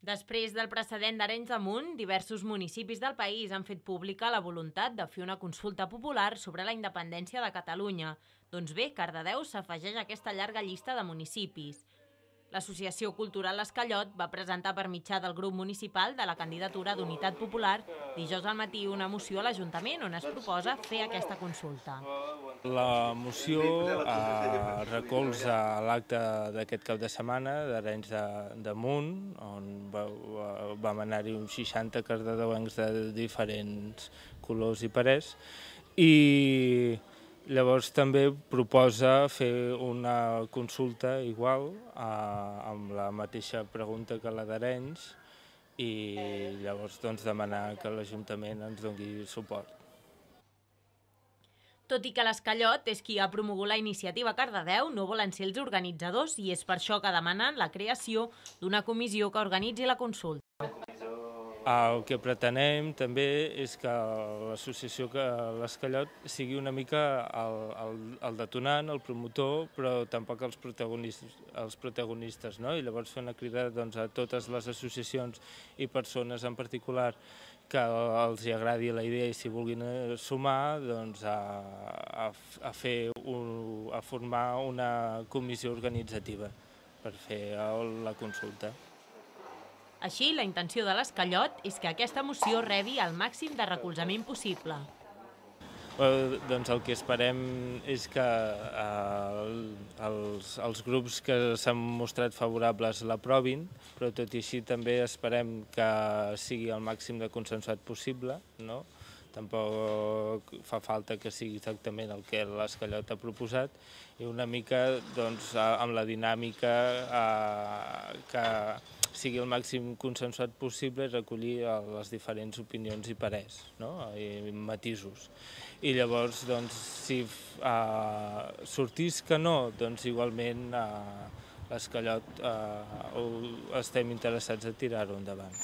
Després del precedent d'Arenys de Munt, diversos municipis del país han fet pública la voluntat de fer una consulta popular sobre la independència de Catalunya. Doncs bé, Cardedeu s'afegeix a aquesta llarga llista de municipis. L'Associació Cultural l'Esquellot va presentar per mitjà del grup municipal de la candidatura d'Unitat Popular dijous al matí una moció a l'Ajuntament on es proposa fer aquesta consulta. La moció recolza l'acte d'aquest cap de setmana d'Arenys de Munt, on vam anar-hi uns 60 cardedeuencs de diferents colors i parers, i llavors també proposa fer una consulta igual amb la mateixa pregunta que la d'Arenys i llavors doncs, demanar que l'Ajuntament ens doni suport. Tot i que l'Esquellot és qui ha promogut la iniciativa Cardedeu, no volen ser els organitzadors i és per això que demanen la creació d'una comissió que organitzi la consulta. El que pretenem també és que l'associació que l'Esquellot sigui una mica el detonant, el promotor, però tampoc els protagonistes, no? I llavors fer una crida doncs, a totes les associacions i persones en particular que els agradi la idea i si vulguin sumar doncs, a formar una comissió organitzativa per fer la consulta. Així, la intenció de l'Esquellot és que aquesta moció rebi el màxim de recolzament possible. Doncs el que esperem és que els grups que s'han mostrat favorables l'aprovin, però tot i així també esperem que sigui el màxim de consensuat possible, no? Tampoc fa falta que sigui exactament el que l'Esquellot ha proposat i una mica doncs, amb la dinàmica que sigui el màxim consensuat possible i recollir les diferents opinions i parers, no? I matisos. I llavors, doncs, si sortís que no, doncs igualment l'Esquellot estem interessats a tirar-ho endavant.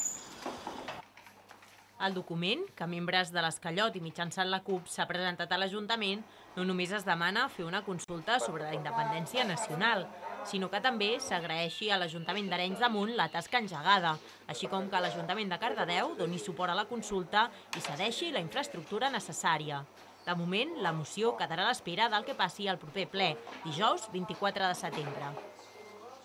El document, que membres de l'Esquellot i mitjançant la CUP s'ha presentat a l'Ajuntament, no només es demana fer una consulta sobre la independència nacional, sinó que també s'agraeixi a l'Ajuntament d'Arenys de Munt la tasca engegada, així com que l'Ajuntament de Cardedeu doni suport a la consulta i cedeixi la infraestructura necessària. De moment, la moció quedarà a l'espera del que passi al proper ple, dijous 24 de setembre.